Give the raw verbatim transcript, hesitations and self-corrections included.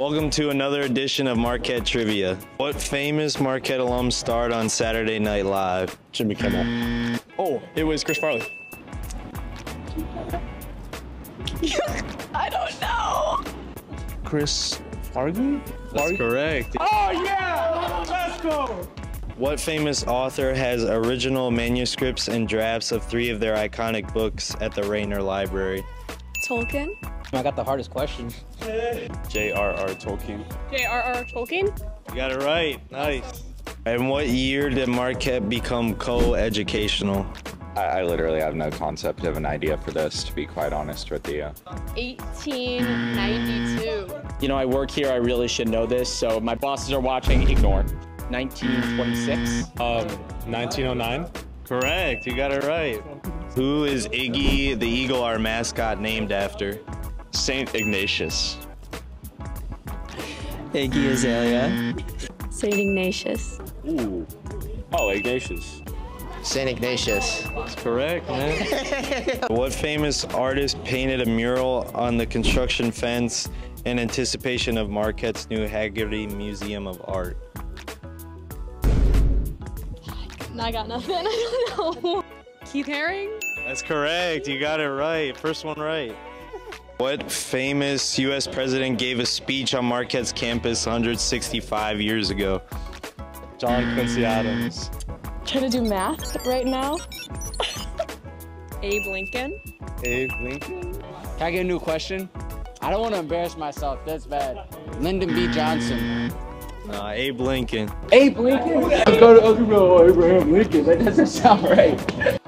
Welcome to another edition of Marquette Trivia. What famous Marquette alum starred on Saturday Night Live? Jimmy Kimmel. Oh, it was Chris Farley. I don't know. Chris Fargan? That's correct. Oh, yeah! Let's go! What famous author has original manuscripts and drafts of three of their iconic books at the Raynor Library? Tolkien? I got the hardest question. J R R Tolkien. J R R Tolkien? You got it right. Nice. And what year did Marquette become co-educational? I, I literally have no concept of an idea for this, to be quite honest with you. eighteen ninety-two. You know, I work here. I really should know this, so my bosses are watching. Ignore. nineteen twenty-six. Um, nineteen oh nine. Correct, you got it right. Who is Iggy the Eagle, our mascot, named after? Saint Ignatius. Iggy Azalea. Saint Ignatius. Ooh. Oh, Ignatius. Saint Ignatius. That's correct, man. What famous artist painted a mural on the construction fence in anticipation of Marquette's new Haggerty Museum of Art? I got nothing. I don't know. Keith Haring? That's correct. You got it right. First one right. What famous U S president gave a speech on Marquette's campus one hundred sixty-five years ago? John Quincy Adams. Trying to do math right now. Abe Lincoln. Abe Lincoln? Can I get a new question? I don't want to embarrass myself. That's bad. Lyndon B. Johnson. Uh, Abe Lincoln. Abe Lincoln? I've got to Abraham Lincoln. That doesn't sound right.